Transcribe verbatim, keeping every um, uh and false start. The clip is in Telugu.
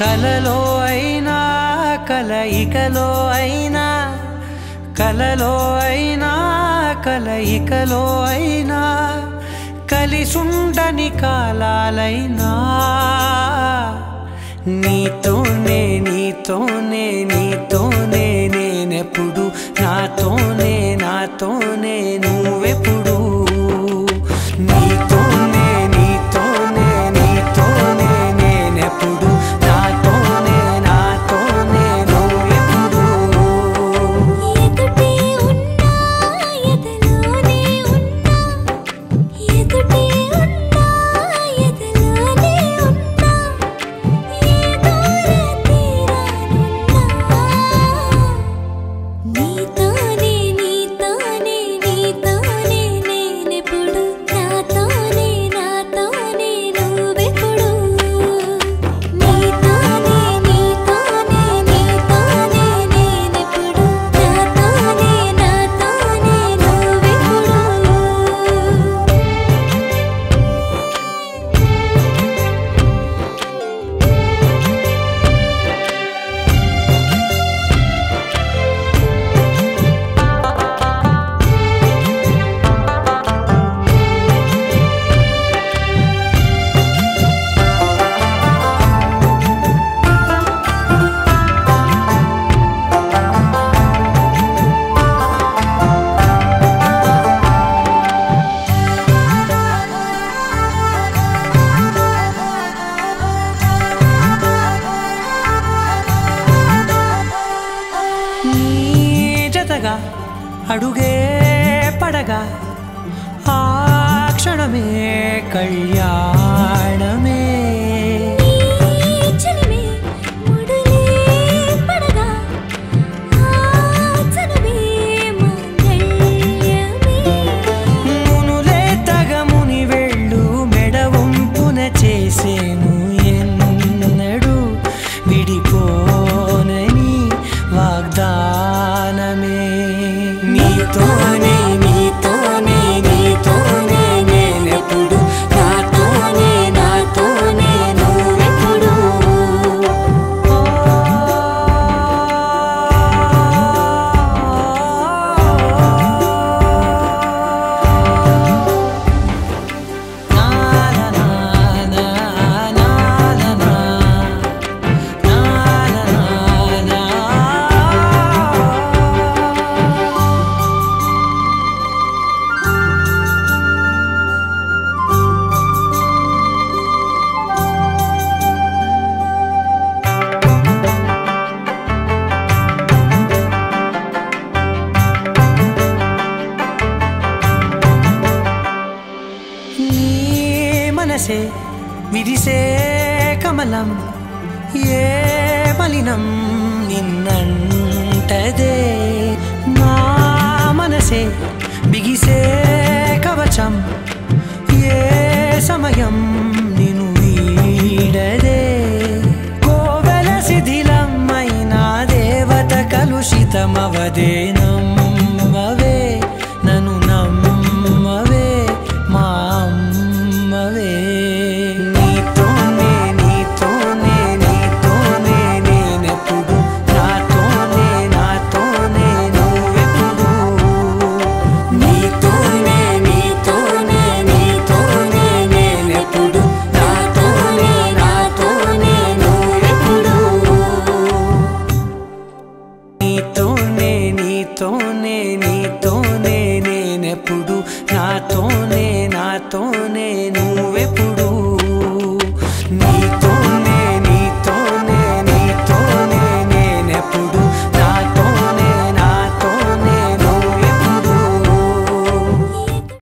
కలలో అయినా కలయికలో అయినా కలలో అయినా కలయికలో అయినా కలిసుండని కాలాలైనా నీతోనే నీతోనే నీతోనే నేనెప్పుడు నాతోనే నాతోనే నువ్వెప్పుడు నీతోనే నీతోనే నీతోనే నేనెప్పుడు ಅಡುಗೆ ಪಡಗ ಆ ಕ್ಷಣಮೇ ಕಲ್ಯಾಣಮೇ ಮುನುಲೆ ತಗ ಮುನಿವೆಳ್ಳು ಮೆಡವಂ ಪುನಚೇಸೇನು ಎನ್ನಡು ವಿಡಿಪೋನೆ ನೀ ವಾಗ್ದಾನಮೇ ನೀತೋನೇ ನೀತೋನೇ ನೀತೋನೇ ನೆನೆಪುಡು ನಾತೋನೇ ನಾತೋನೇ ನೋವೆಪುಡು விரிசே கமலம் ஏ மலினம் நின்னண்டதே மா மனசே பிகிசே கவச்சம் ஏ சமயம் நினு வீடதே கோவலசிதிலம்மைனா தேவத கலுஷிதமவதேனா